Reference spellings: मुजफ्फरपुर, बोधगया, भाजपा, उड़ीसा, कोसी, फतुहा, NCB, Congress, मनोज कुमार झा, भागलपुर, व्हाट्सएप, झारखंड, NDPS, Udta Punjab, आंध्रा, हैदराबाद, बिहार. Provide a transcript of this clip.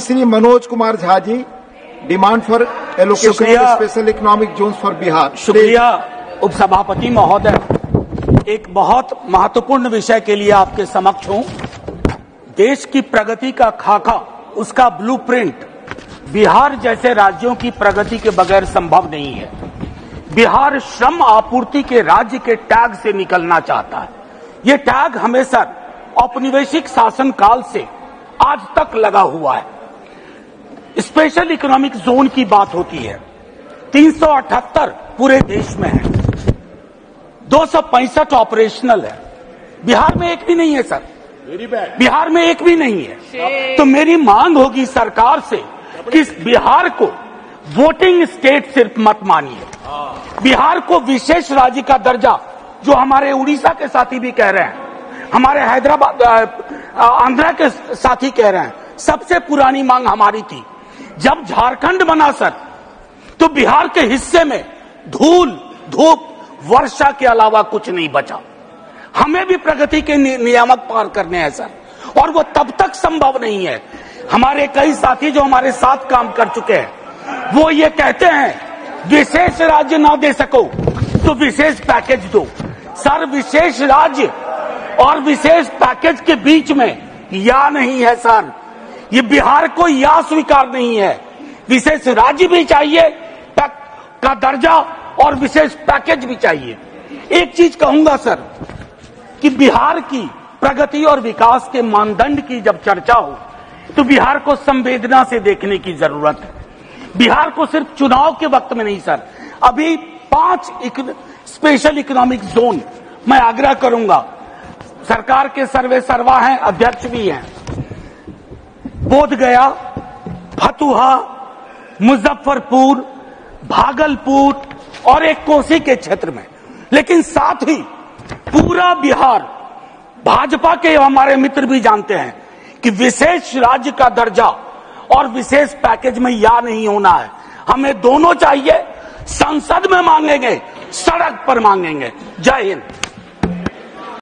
Shri मनोज कुमार झा ji, demand for allocation of special economic zone for बिहार। शुक्रिया उपसभापति महोदय, एक बहुत महत्वपूर्ण विषय के लिए आपके समक्ष हूँ। देश की प्रगति का खाका, उसका ब्लूप्रिंट बिहार जैसे राज्यों की प्रगति के बगैर संभव नहीं है। बिहार श्रम आपूर्ति के राज्य के टैग से निकलना चाहता है। ये टैग हमेशा औपनिवेशिक शासन काल से आज तक लगा हुआ है। स्पेशल इकोनॉमिक जोन की बात होती है, 378 पूरे देश में है, 265 ऑपरेशनल है, बिहार में एक भी नहीं है सर, बिहार में एक भी नहीं है। तो मेरी मांग होगी सरकार से कि बिहार को वोटिंग स्टेट सिर्फ मत मानिए, बिहार को विशेष राज्य का दर्जा, जो हमारे उड़ीसा के साथी भी कह रहे हैं, हमारे हैदराबाद आंध्रा के साथी कह रहे हैं। सबसे पुरानी मांग हमारी थी, जब झारखंड बना सर तो बिहार के हिस्से में धूल धूप वर्षा के अलावा कुछ नहीं बचा। हमें भी प्रगति के नियामक पार करने हैं सर, और वो तब तक संभव नहीं है। हमारे कई साथी जो हमारे साथ काम कर चुके हैं वो ये कहते हैं विशेष राज्य ना दे सको तो विशेष पैकेज दो सर। विशेष राज्य और विशेष पैकेज के बीच में या नहीं है सर, ये बिहार को या स्वीकार नहीं है। विशेष राज्य भी चाहिए का दर्जा और विशेष पैकेज भी चाहिए। एक चीज कहूंगा सर कि बिहार की प्रगति और विकास के मानदंड की जब चर्चा हो तो बिहार को संवेदना से देखने की जरूरत है। बिहार को सिर्फ चुनाव के वक्त में नहीं सर, अभी 5 स्पेशल इकोनॉमिक जोन, मैं आग्रह करूंगा, सरकार के सर्वे सर्वा हैं, अध्यक्ष भी हैं, बोधगया, फतुहा, मुजफ्फरपुर, भागलपुर और एक कोसी के क्षेत्र में। लेकिन साथ ही पूरा बिहार, भाजपा के हमारे मित्र भी जानते हैं कि विशेष राज्य का दर्जा और विशेष पैकेज में या नहीं होना है। हमें दोनों चाहिए, संसद में मांगेंगे, सड़क पर मांगेंगे। जय हिंद।